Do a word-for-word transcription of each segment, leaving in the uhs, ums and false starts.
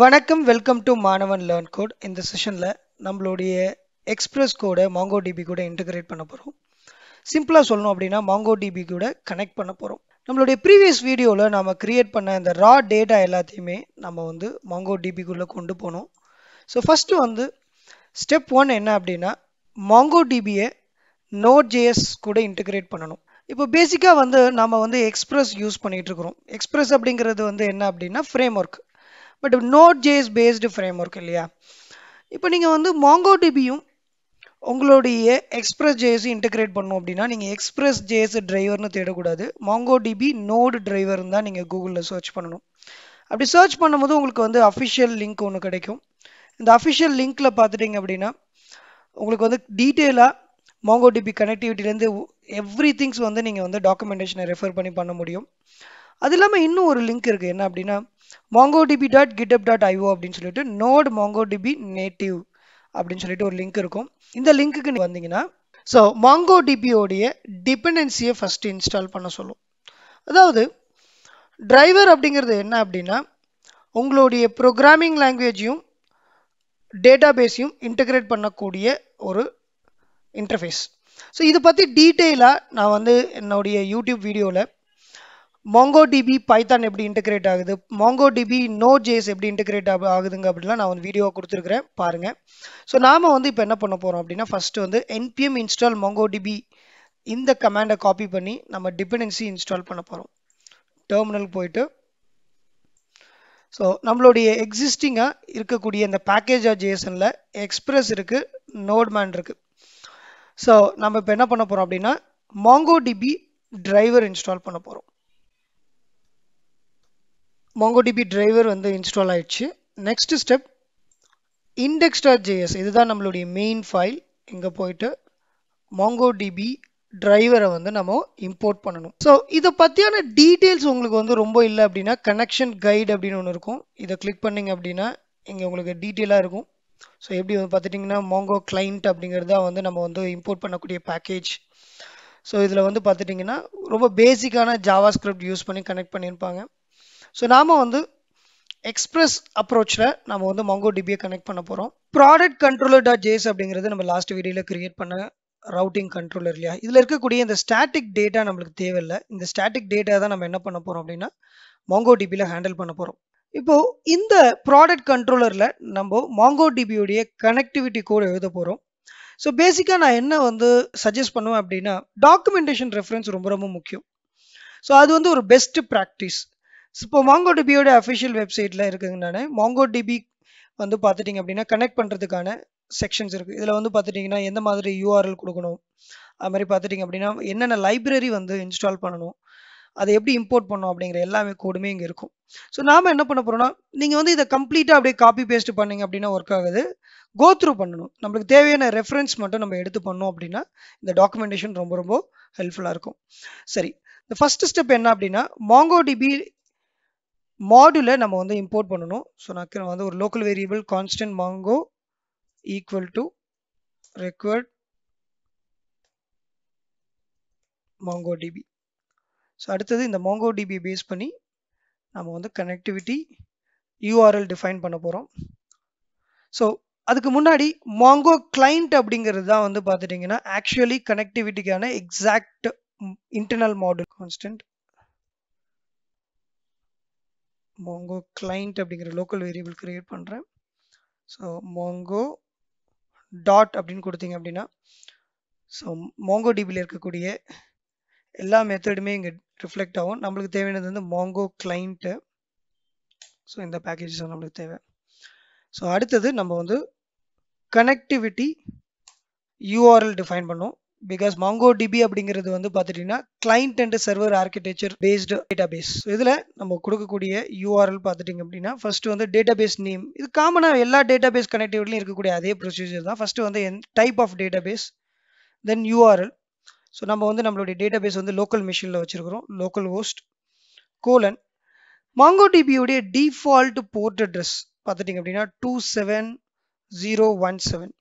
வணக்கம் welcome to Maanavan learn code. இந்த செஷனில் நம்மளுடைய எக்ஸ்பிரஸ் கோடை மாங்கோடிபி கூட இன்டெகிரேட் பண்ண போகிறோம். சிம்பிளாக சொல்லணும் அப்படின்னா மாங்கோடிபி கூட கனெக்ட் பண்ண போகிறோம். நம்மளுடைய ப்ரீவியஸ் வீடியோவில் நம்ம கிரியேட் பண்ண இந்த ரா டேட்டா எல்லாத்தையுமே நம்ம வந்து மாங்கோடிபிக்குள்ளே கொண்டு போனோம். ஸோ ஃபஸ்ட்டு வந்து ஸ்டெப் ஒன் என்ன அப்படின்னா மாங்கோடிபியை நோட்.ஜேஎஸ் கூட இன்டெகிரேட் பண்ணணும். இப்போ பேசிக்காக வந்து நம்ம வந்து எக்ஸ்பிரஸ் யூஸ் பண்ணிகிட்ருக்குறோம். எக்ஸ்பிரஸ் அப்படிங்கிறது வந்து என்ன அப்படின்னா framework, but Node JS based framework இல்லையா. இப்போ நீங்கள் வந்து மாங்கோடிபியும் உங்களுடைய எக்ஸ்பிரஸ்.ஜேஎஸ் இன்டெகிரேட் பண்ணணும் அப்படின்னா நீங்கள் எக்ஸ்பிரஸ்.ஜேஎஸ் டிரைவர்னு தேடக்கூடாது, மாங்கோடிபி நோடு டிரைவர்னு தான் நீங்கள் கூகுளில் சர்ச் பண்ணணும். அப்படி சர்ச் பண்ணும்போது உங்களுக்கு வந்து அஃபிஷியல் லிங்க் ஒன்று கிடைக்கும். இந்த அஃபிஷியல் லிங்க்கில் பார்த்துட்டிங்க அப்படின்னா உங்களுக்கு வந்து டீட்டெயிலாக மாங்கோடிபி கனெக்டிவிட்டிலேருந்து எவ்ரி திங்ஸ் வந்து நீங்கள் வந்து டாக்குமெண்டேஷனை ரெஃபர் பண்ணி பண்ண முடியும். அது இல்லாமல் இன்னும் ஒரு லிங்க் இருக்குது, என்ன அப்படின்னா mongodb dot github dot i o அப்படின்னு சொல்லிட்டு Node MongoDB native அப்படின்னு சொல்லிட்டு ஒரு லிங்க் இருக்கும். இந்த லிங்க்குக்கு நீங்கள் வந்தீங்கன்னா ஸோ MongoDB உடைய டிபெண்டன்சியை ஃபஸ்ட்டு இன்ஸ்டால் பண்ண சொல்லும். அதாவது டிரைவர் அப்படிங்கிறது என்ன அப்படின்னா உங்களுடைய ப்ரோக்ராமிங் லாங்குவேஜையும் டேட்டா பேஸையும் இன்டெகிரேட் பண்ணக்கூடிய ஒரு இன்டர்ஃபேஸ். ஸோ இதை பற்றி டீட்டெயிலாக நான் வந்து என்னுடைய யூடியூப் வீடியோவில் MongoDB பைத்தான் எப்படி இன்டெகிரேட் ஆகுது, MongoDB நோட்.ஜேஎஸ் எப்படி இன்டெகிரேட் ஆகுதுங்க அப்படிலாம் நான் வந்து வீடியோவை கொடுத்துருக்குறேன் பாருங்கள். ஸோ நாம் வந்து இப்போ என்ன பண்ண போகிறோம் அப்படின்னா ஃபஸ்ட்டு வந்து npm இன்ஸ்டால் MongoDB இந்த கமாண்டை காப்பி பண்ணி நம்ம டிபெண்டன்சி இன்ஸ்டால் பண்ண போகிறோம். டெர்மினல் போயிட்டு ஸோ நம்மளுடைய எக்ஸிஸ்டிங்காக இருக்கக்கூடிய இந்த package.jsonல எக்ஸ்பிரஸ் இருக்குது, நோட்மேன் இருக்குது. ஸோ நம்ம இப்போ என்ன பண்ண போகிறோம் அப்படின்னா MongoDB டிரைவர் இன்ஸ்டால் பண்ண போகிறோம். MongoDB டிரைவர் வந்து இன்ஸ்டால் ஆயிடுச்சு. நெக்ஸ்ட் ஸ்டெப் index.js, இதுதான் நம்மளுடைய மெயின் ஃபைல். இங்கே போயிட்டு MongoDB டிரைவரை வந்து நம்ம இம்போர்ட் பண்ணணும். ஸோ இதை பற்றியான டீட்டெயில்ஸ் உங்களுக்கு வந்து ரொம்ப இல்லை அப்படின்னா கனெக்ஷன் கைடு அப்படின்னு ஒன்று இருக்கும். இதை கிளிக் பண்ணிங்க அப்படின்னா இங்கே உங்களுக்கு டீட்டெயிலாக இருக்கும். ஸோ எப்படி வந்து பார்த்துட்டிங்கன்னா Mongo client அப்படிங்கிறது தான் வந்து நம்ம வந்து இம்போர்ட் பண்ணக்கூடிய பேக்கேஜ். ஸோ இதில் வந்து பார்த்துட்டிங்கன்னா ரொம்ப பேசிக்கான ஜாவா ஸ்கிரிப்ட் யூஸ் பண்ணி கனெக்ட் பண்ணியிருப்பாங்க. ஸோ நாம் வந்து எக்ஸ்பிரஸ் அப்ரோச்சில் நம்ம வந்து மாங்கோடிபியை கனெக்ட் பண்ண போகிறோம். ப்ராடக்ட் controller.js அப்படிங்கிறது நம்ம லாஸ்ட் வீடியோவில் கிரியேட் பண்ண ரவுட்டிங் கண்ட்ரோலர் இல்லையா. இதில் இருக்கக்கூடிய இந்த ஸ்டாட்டிக் டேட்டா நம்மளுக்கு தேவையில்லை. இந்த ஸ்டாட்டிக் டேட்டா தான் நம்ம என்ன பண்ண போகிறோம் அப்படின்னா மாங்கோடிபியில் ஹேண்டில் பண்ண போகிறோம். இப்போது இந்த ப்ராடக்ட் கண்ட்ரோலரில் நம்ம மாங்கோடிபியுடைய கனெக்டிவிட்டி கோட் எழுத போகிறோம். ஸோ பேசிக்காக நான் என்ன வந்து சஜஸ்ட் பண்ணுவேன் அப்படின்னா டாக்குமெண்டேஷன் ரெஃபரன்ஸ் ரொம்ப ரொம்ப முக்கியம். ஸோ அது வந்து ஒரு பெஸ்ட் ப்ராக்டிஸ். இப்போ மாங்கோடிபியோட அஃபிஷியல் வெப்சைட்டில் இருக்குங்கண்ணே மாங்கோடிபி வந்து பார்த்துட்டிங்க அப்படின்னா கனெக்ட் பண்ணுறதுக்கான செக்ஷன்ஸ் இருக்குது. இதில் வந்து பார்த்துட்டிங்கன்னா எந்த மாதிரி யூஆர்எல் கொடுக்கணும், அது மாதிரி பார்த்துட்டிங்க அப்படின்னா என்னென்ன லைப்ரரி வந்து இன்ஸ்டால் பண்ணணும், அதை எப்படி இம்போர்ட் பண்ணணும் அப்படிங்கிற எல்லாமே கூடமே இங்கே இருக்கும். ஸோ நாம் என்ன பண்ண போகிறோம்னா நீங்கள் வந்து இதை கம்ப்ளீட்டாக அப்படியே காப்பி பேஸ்ட் பண்ணிங்க அப்படின்னா ஒர்க் ஆகுது. கோத்ரூ பண்ணணும், நம்மளுக்கு தேவையான ரெஃபரன்ஸ் மட்டும் நம்ம எடுத்து பண்ணோம் அப்படின்னா இந்த டாக்குமெண்டேஷன் ரொம்ப ரொம்ப ஹெல்ப்ஃபுல்லாக இருக்கும். சரி, இந்த ஃபஸ்ட்டு ஸ்டெப் என்ன அப்படின்னா மாங்கோடிபி மாடுல நம்ம வந்து இம்போர்ட் பண்ணணும். ஸோ நான் வந்து ஒரு local variable constant mango equal to required MongoDB. So அடுத்தது இந்த மாங்கோடிபி பேஸ் பண்ணி நம்ம வந்து கனெக்டிவிட்டி யூஆர்எல் டிஃபைன் பண்ண போகிறோம். ஸோ அதுக்கு முன்னாடி மாங்கோ கிளைண்ட் அப்படிங்கிறது தான் வந்து பார்த்துட்டிங்கன்னா ஆக்சுவலி கனெக்டிவிட்டிக்கான exact internal module. Constant mongo client அப்படிங்கிற லோக்கல் வேரியபிள் கிரியேட் பண்ணுறேன். ஸோ mongo டாட் அப்படின்னு கொடுத்தீங்க அப்படின்னா ஸோ மாங்கோடிபியில் இருக்கக்கூடிய எல்லா மெத்தடுமே இங்கே ரிஃப்ளெக்ட் ஆகும். நம்மளுக்கு தேவையானது வந்து mongo client. ஸோ இந்த பேக்கேஜஸ் நம்மளுக்கு தேவை. ஸோ அடுத்தது நம்ம வந்து கனெக்டிவிட்டி யூஆர்எல் டிஃபைன் பண்ணோம். பிகாஸ் மாங்கோடிபி அப்படிங்கிறது வந்து பார்த்துட்டிங்கன்னா client and server architecture based database. So இதில் நம்ம கொடுக்கக்கூடிய யூஆர்எல் பார்த்துட்டிங்க அப்படின்னா ஃபஸ்ட்டு வந்து டேட்டா பேஸ் நேம், இது காமனாக எல்லா டேட்டா பேஸ் கனெக்டிவிட்டிலையும் இருக்கக்கூடிய அதே ப்ரொசீஜர் தான். ஃபஸ்ட்டு வந்து என் type of database, then URL. So நம்ம வந்து நம்மளுடைய டேட்டா பேஸ் வந்து லோக்கல் மிஷினில் வச்சுருக்கிறோம், லோக்கல் ஹோஸ்ட் கோலன். மாங்கோடிபியுடைய டிஃபால்ட் போர்ட் அட்ரஸ் பார்த்துட்டிங்க அப்படின்னா two seven zero one seven.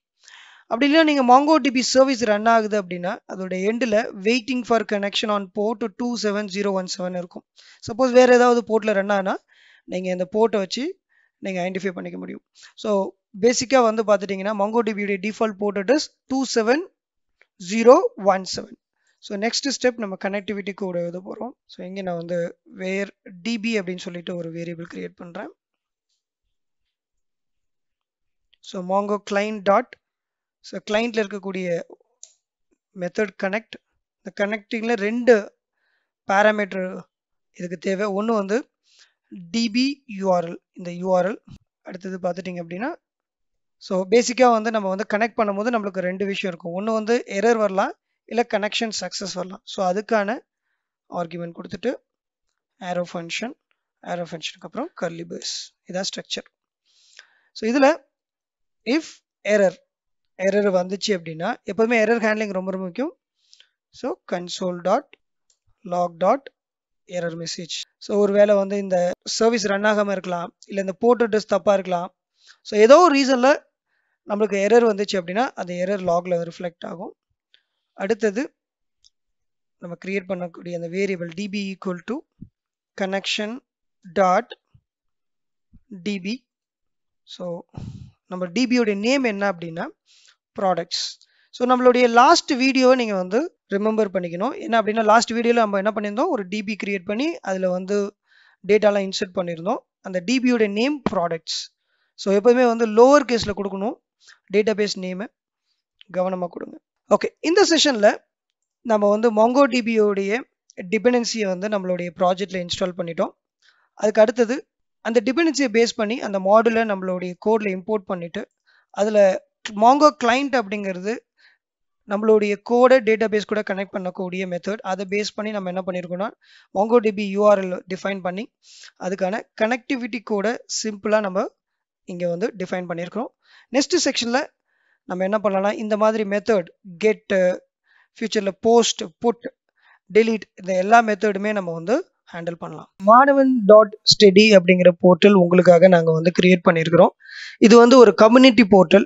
அப்படி இல்லைன்னா நீங்கள் மாங்கோடிபி சர்வீஸ் ரன் ஆகுது அப்படின்னா அதோட எண்டில் waiting for connection on port two seven zero one seven இருக்கும். சப்போஸ் வேறு ஏதாவது போர்ட்டில் ரன் ஆனால் நீங்கள் இந்த போர்ட்டை வச்சு நீங்க ஐடென்டிஃபை பண்ணிக்க முடியும். சோ பேசிக்கா வந்து பாத்துட்டீங்கன்னா MongoDB உடைய default port address two seven zero one seven. So next step நம்ம கனெக்டிவிட்டி கோட் எழுத போறோம். சோ இங்க நான் வந்து where db அப்படினு சொல்லிட்டு ஒரு வேரியபிள் கிரியேட் பண்றேன். So mongo client dot so clientல இருக்கக்கூடிய method connect, இந்த connectingல ரெண்டு பாராமீட்டர் இதுக்கு தேவை. ஒன்னு வந்து db url, இந்த url அடுத்து பாத்துட்டீங்க அப்படினா சோ பேசிக்கா வந்து நம்ம வந்து கனெக்ட் பண்ணும்போது நமக்கு ரெண்டு விஷயம் இருக்கும். ஒன்னு வந்து எரர் வரலாம் இல்ல connection success வரலாம். சோ அதுக்கான argument கொடுத்துட்டு arrow function, arrow functionக்கு அப்புறம் curly brace. இதா ஸ்ட்ரக்சர். சோ இதுல if error error வந்துச்சு அப்படினா எப்பவுமே error handling ரொம்ப ரொம்ப முக்கியம். So console.log.error message. சோ ஒருவேளை வந்து இந்த சர்வீஸ் ரன் ஆகாம இருக்கலாம் இல்ல இந்த போர்ட் அட்ரஸ் தப்பா இருக்கலாம். சோ ஏதோ ஒரு ரீசன்ல நமக்கு error வந்துச்சு அப்படினா அந்த error logல ரிஃப்ளெக்ட் ஆகும். அடுத்து நம்ம கிரியேட் பண்ணக்கூடிய அந்த variable db equal to connection dot db. So நம்ம db உடைய நேம் என்ன அப்படினா products. சோ நம்மளுடைய லாஸ்ட் வீடியோவை நீங்க வந்து ரிமெம்பர் பண்ணிக்கணும். என்ன அப்படினா லாஸ்ட் வீடியோல நம்ம என்ன பண்ணிருந்தோம், ஒரு db கிரியேட் பண்ணி அதுல வந்து டேட்டாலாம் இன்சர்ட் பண்ணிருந்தோம். அந்த db உடைய நேம் products. சோ எப்பவுமே வந்து லோவர் கேஸ்ல கொடுக்கணும். டேட்டாபேஸ் நேம் கவனமா கொடுங்க. ஓகே, இந்த செஷன்ல நம்ம வந்து MongoDB உடைய டிபெண்டன்சியை வந்து நம்மளுடைய ப்ராஜெக்ட்ல இன்ஸ்டால் பண்ணிட்டோம். அதுக்கு அடுத்தது அந்த டிபெண்டன்சியை பேஸ் பண்ணி அந்த மாடுலை நம்மளுடைய கோட்ல இம்போர்ட் பண்ணிட்டு அதுல Mongo client அப்படிங்கிறது நம்மளுடைய கோடை டேட்டாபேஸ் கூட கனெக்ட் பண்ணக்கூடிய மெத்தட். அதை பேஸ் பண்ணி நம்ம என்ன பண்ணியிருக்கோம்னா MongoDB U R L define பண்ணி அதுக்கான கனெக்டிவிட்டி கோடை சிம்பிளா நம்ம இங்க வந்து டிஃபைன் பண்ணியிருக்கிறோம். நெக்ஸ்ட் செக்ஷன்ல நம்ம என்ன பண்ணலாம், இந்த மாதிரி மெத்தட் கெட், ஃபியூச்சர்ல போஸ்ட், புட், டெலீட், இந்த எல்லா மெத்தடுமே நம்ம வந்து ஹேண்டில் பண்ணலாம். Maanavan.Study அப்படிங்கிற போர்ட்டல் உங்களுக்காக நாங்கள் வந்து கிரியேட் பண்ணியிருக்கிறோம். இது வந்து ஒரு கம்யூனிட்டி போர்ட்டல்.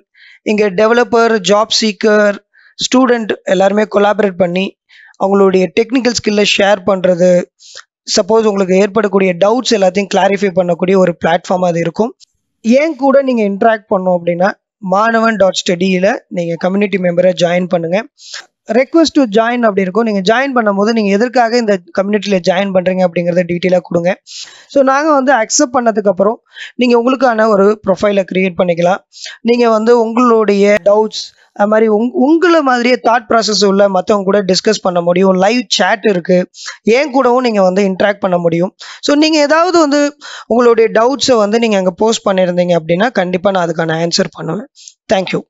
இங்கே டெவலப்பர், ஜாப் சீக்கர், ஸ்டூடெண்ட் எல்லாருமே கொலாபரேட் பண்ணி அவங்களுடைய டெக்னிக்கல் ஸ்கில்லை ஷேர் பண்ணுறது, சப்போஸ் உங்களுக்கு ஏற்படக்கூடிய டவுட்ஸ் எல்லாத்தையும் கிளாரிஃபை பண்ணக்கூடிய ஒரு பிளாட்ஃபார்மாக அது இருக்கும். ஏன் கூட நீங்கள் இன்ட்ராக்ட் பண்ணோம் அப்படின்னா Maanavan.Studyயில் நீங்கள் கம்யூனிட்டி மெம்பரை ஜாயின் பண்ணுங்கள். ரெக்வஸ்ட் டு ஜாயின் அப்படி இருக்கும். நீங்கள் ஜாயின் பண்ணும்போது நீங்கள் எதற்காக இந்த கம்யூனிட்டியில் ஜாயின் பண்ணுறீங்க அப்படிங்கிறத டீட்டெயிலாக கொடுங்க. ஸோ நாங்கள் வந்து அக்செப்ட் பண்ணதுக்கப்புறம் நீங்கள் உங்களுக்கான ஒரு ப்ரொஃபைலை க்ரியேட் பண்ணிக்கலாம். நீங்கள் வந்து உங்களுடைய டவுட்ஸ் அது மாதிரி உங் உங்களை மாதிரியே தாட் ப்ராசஸ் உள்ள மற்றவங்க கூட டிஸ்கஸ் பண்ண முடியும். லைவ் சேட் இருக்குது. ஏன் கூடவும் நீங்கள் வந்து இன்ட்ராக்ட் பண்ண முடியும். ஸோ நீங்கள் ஏதாவது வந்து உங்களுடைய டவுட்ஸை வந்து நீங்கள் அங்கே போஸ்ட் பண்ணியிருந்தீங்க அப்படின்னா கண்டிப்பாக நான் அதுக்கான ஆன்சர் பண்ணுவேன். தேங்க்யூ.